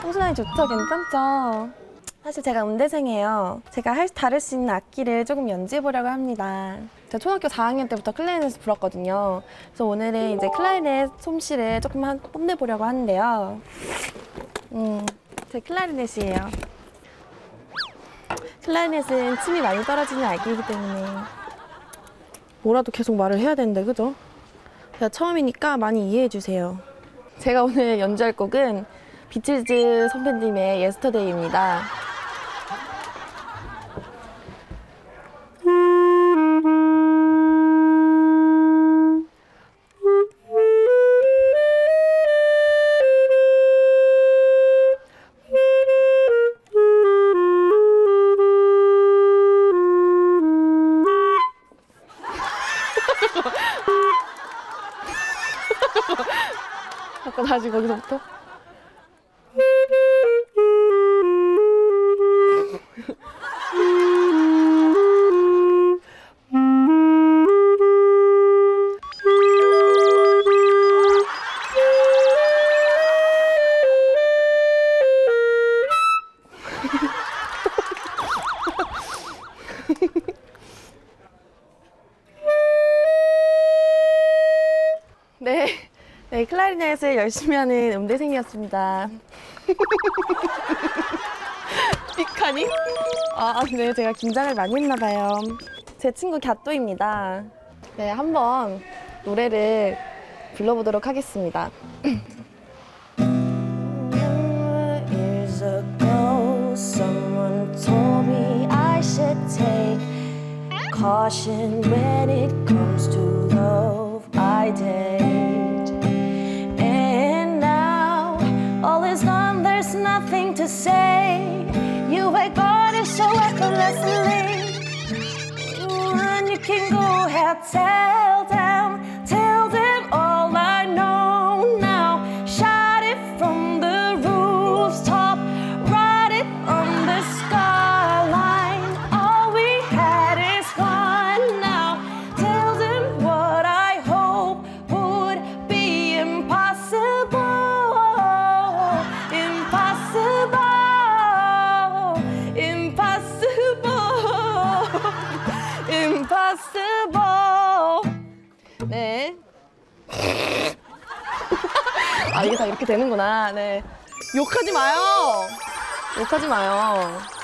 펑션이 좋죠? 괜찮죠? 사실 제가 음대생이에요. 제가 다룰 수 있는 악기를 조금 연주해 보려고 합니다. 제가 초등학교 4학년 때부터 클라리넷을 불었거든요. 그래서 오늘은 이제 클라리넷 솜씨를 조금 뽐내 보려고 하는데요. 제 클라리넷이에요. 클라리넷은 침이 많이 떨어지는 악기이기 때문에 뭐라도 계속 말을 해야 되는데, 그죠? 제가 처음이니까 많이 이해해 주세요. 제가 오늘 연주할 곡은 비치즈 선배님의 예스터데이입니다. 잠깐 다시 거기서부터. 네, 클라리넷을 열심히 하는 음대생이었습니다. 빅하니? 네, 제가 긴장을 많이 했나 봐요. 제 친구 갸또입니다. 네, 한번 노래를 불러보도록 하겠습니다. Nothing to say. You were gone and show up endlessly. And you can go ahead, tell them all I know now. Shout it from the rooftop, write it on the skyline. All we had is one now. Tell them what I hope would be impossible. 네. 이게 다 이렇게 되는구나. 네. 욕하지 마요.